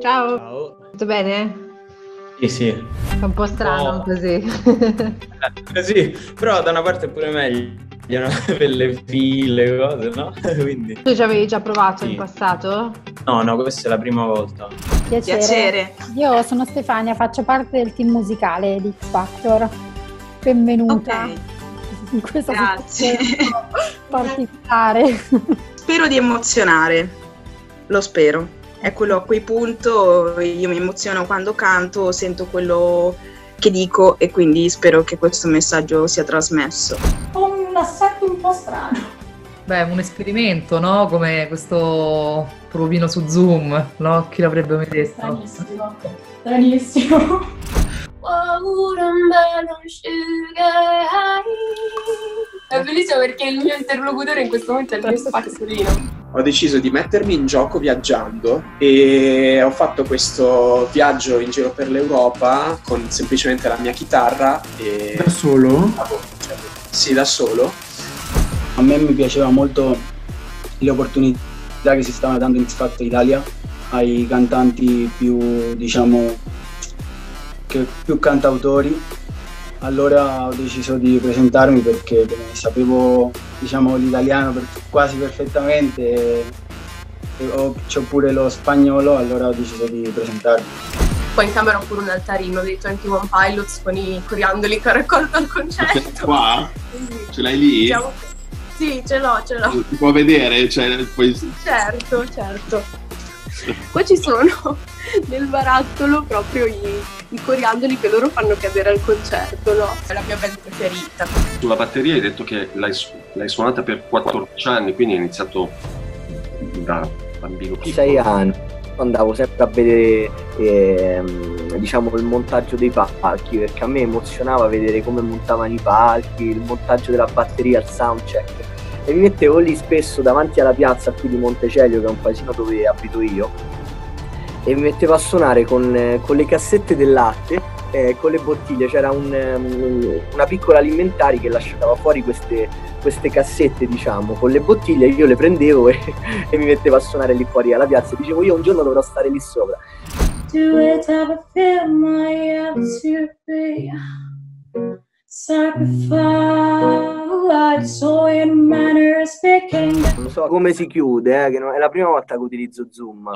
Ciao. Ciao. Tutto bene? Sì, sì. È un po' strano così. Così, però da una parte è pure meglio. Delle file, cose, no? Quindi. Tu ci avevi già provato in passato? No, questa è la prima volta. Piacere. Io sono Stefania, faccio parte del team musicale di X Factor. Benvenuta. Okay. In questa situazione particolare. Spero di emozionare, lo spero. È quello a cui punto io mi emoziono quando canto, sento quello che dico e quindi spero che questo messaggio sia trasmesso. Un assetto un po' strano. Beh, un esperimento, no? Come questo provino su Zoom, no? Chi l'avrebbe mai detto? Stranissimo. È bellissimo perché il mio interlocutore in questo momento è il mio spazolino. Ho deciso di mettermi in gioco viaggiando e ho fatto questo viaggio in giro per l'Europa con semplicemente la mia chitarra. E... Da solo? Sì, da solo. A me mi piaceva molto le opportunità che si stavano dando in X Factor Italia ai cantanti più, diciamo, più cantautori. Allora ho deciso di presentarmi perché sapevo, diciamo, l'italiano quasi perfettamente e c'ho pure lo spagnolo, allora ho deciso di presentarmi. Poi in camera ho pure un altarino dei 21 Pilots con i coriandoli che ho raccolto al concerto. Qua? Ce l'hai lì? Diciamo, sì, ce l'ho. Si può vedere? Cioè, poi... Certo. Qua ci sono nel barattolo proprio i coriandoli che loro fanno cadere al concerto, no? È la mia band preferita. Sulla batteria hai detto che l'hai suonata per 14 anni, quindi hai iniziato da bambino piccolo. 6 anni, andavo sempre a vedere diciamo il montaggio dei palchi, perché a me emozionava vedere come montavano i palchi, il montaggio della batteria, il soundcheck. E mi mettevo lì spesso davanti alla piazza qui di Montecelio, che è un paesino dove abito io, e mi mettevo a suonare con le cassette del latte, con le bottiglie. C'era una piccola alimentari che lasciava fuori queste cassette, diciamo, con le bottiglie. Io le prendevo e mi mettevo a suonare lì fuori alla piazza e dicevo: io un giorno dovrò stare lì sopra. Do it how I feel my abs to be sacrifice. Non so come si chiude, che non è la prima volta che utilizzo Zoom.